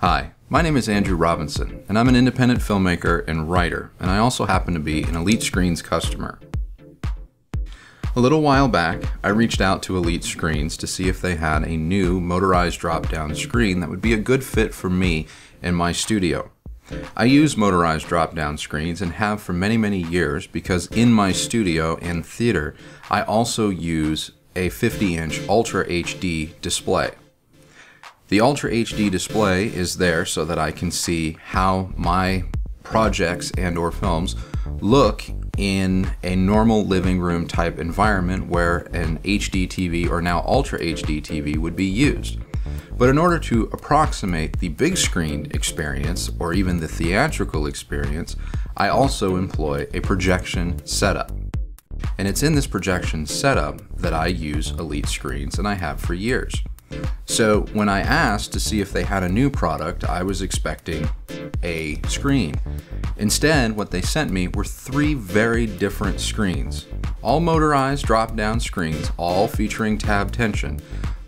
Hi, my name is Andrew Robinson, and I'm an independent filmmaker and writer, and I also happen to be an Elite Screens customer. A little while back, I reached out to Elite Screens to see if they had a new motorized drop-down screen that would be a good fit for me and my studio. I use motorized drop-down screens and have for many, many years because in my studio and theater, I also use a 50-inch Ultra HD display. The Ultra HD display is there so that I can see how my projects and/or films look in a normal living room type environment where an HD TV or now Ultra HD TV would be used. But in order to approximate the big screen experience or even the theatrical experience, I also employ a projection setup. And it's in this projection setup that I use Elite Screens, and I have for years. So when I asked to see if they had a new product, I was expecting a screen. Instead, what they sent me were three very different screens, all motorized drop-down screens, all featuring tab tension,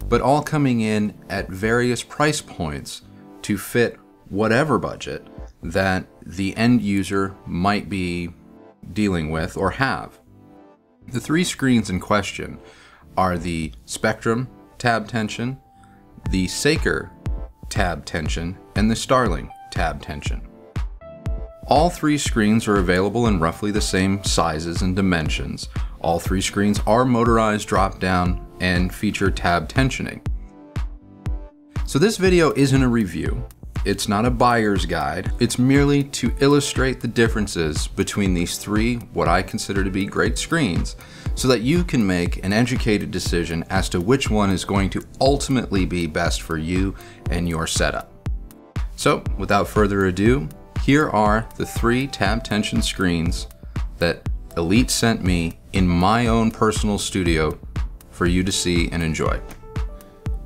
but all coming in at various price points to fit whatever budget that the end user might be dealing with or have. The three screens in question are the Spectrum Tab-Tension, the Saker Tab-Tension, and the Starling Tab-Tension. All three screens are available in roughly the same sizes and dimensions. All three screens are motorized drop-down and feature tab tensioning. So this video isn't a review. It's not a buyer's guide. It's merely to illustrate the differences between these three, what I consider to be great screens, so that you can make an educated decision as to which one is going to ultimately be best for you and your setup. So without further ado, here are the three tab tension screens that Elite sent me in my own personal studio for you to see and enjoy.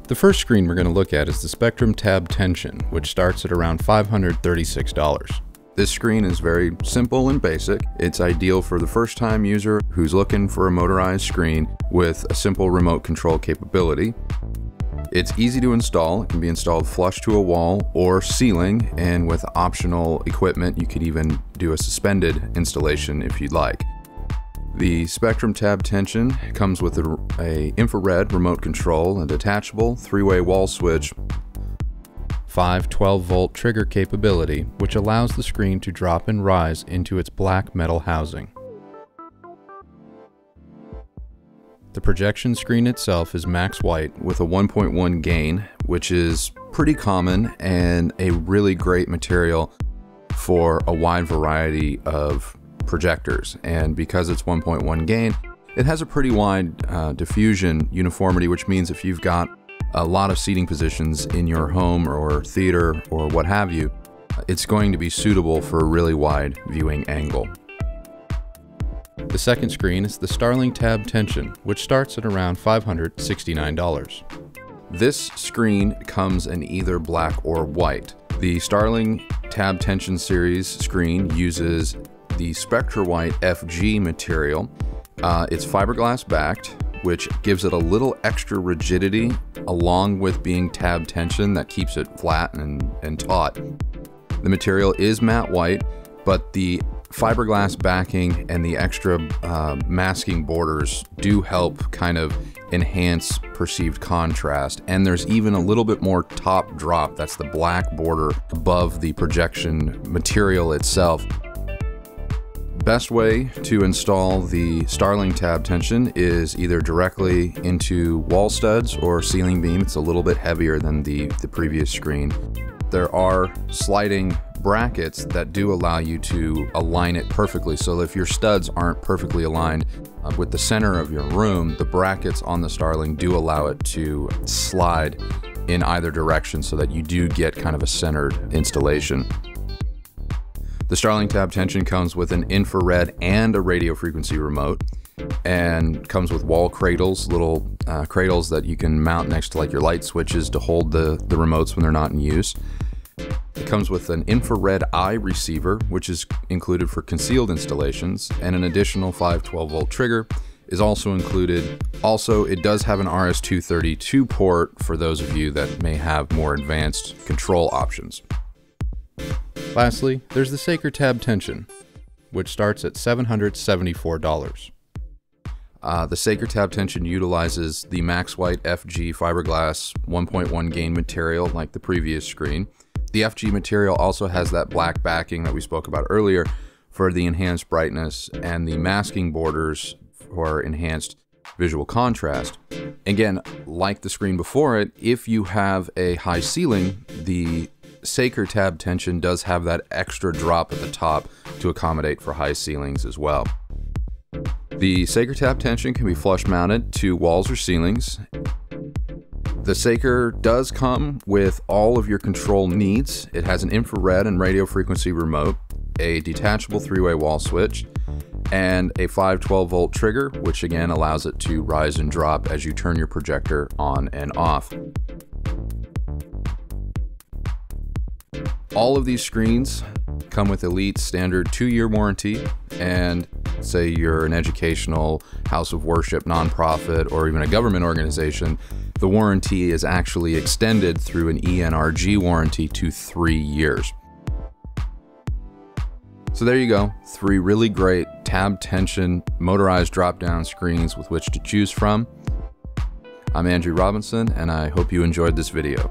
The first screen we're going to look at is the Spectrum Tab-Tension, which starts at around $536. This screen is very simple and basic. It's ideal for the first-time user who's looking for a motorized screen with a simple remote control capability. It's easy to install. It can be installed flush to a wall or ceiling, and with optional equipment, you could even do a suspended installation if you'd like. The Spectrum Tab-Tension comes with an infrared remote control, a detachable 3-way wall switch, 5 12-volt trigger capability, which allows the screen to drop and rise into its black metal housing. The projection screen itself is Max White with a 1.1 gain, which is pretty common and a really great material for a wide variety of projectors. And because it's 1.1 gain, it has a pretty wide diffusion uniformity, which means if you've got a lot of seating positions in your home or theater or what have you, it's going to be suitable for a really wide viewing angle. The second screen is the Starling Tab-Tension, which starts at around $569. This screen comes in either black or white. The Starling Tab-Tension series screen uses the Spectra White FG material. It's fiberglass backed, which gives it a little extra rigidity along with being tab tension that keeps it flat and taut. The material is matte white, but the fiberglass backing and the extra masking borders do help kind of enhance perceived contrast. And there's even a little bit more top drop. That's the black border above the projection material itself. Best way to install the Starling Tab-Tension is either directly into wall studs or ceiling beam. It's a little bit heavier than the previous screen. There are sliding brackets that do allow you to align it perfectly. So if your studs aren't perfectly aligned with the center of your room, the brackets on the Starling do allow it to slide in either direction so that you do get kind of a centered installation. The Starling Tab-Tension comes with an infrared and a radio frequency remote, and comes with wall cradles, little cradles that you can mount next to like your light switches to hold the remotes when they're not in use. It comes with an infrared eye receiver, which is included for concealed installations, and an additional 5 12-volt trigger, is also included. Also, it does have an RS232 port for those of you that may have more advanced control options. Lastly, there's the Saker Tab-Tension, which starts at $774. The Saker Tab-Tension utilizes the Max White FG fiberglass 1.1 gain material like the previous screen. The FG material also has that black backing that we spoke about earlier for the enhanced brightness and the masking borders for enhanced visual contrast. Again, like the screen before it, if you have a high ceiling, the Saker Tab-Tension does have that extra drop at the top to accommodate for high ceilings as well. The Saker Tab-Tension can be flush mounted to walls or ceilings. The Saker does come with all of your control needs. It has an infrared and radio frequency remote, a detachable three-way wall switch, and a 512-volt trigger, which again allows it to rise and drop as you turn your projector on and off. All of these screens come with Elite's standard 2-year warranty, and say you're an educational, house of worship, nonprofit, or even a government organization, the warranty is actually extended through an ENRG warranty to 3 years. So there you go, 3 really great Tab-Tension motorized drop-down screens with which to choose from. I'm Andrew Robinson, and I hope you enjoyed this video.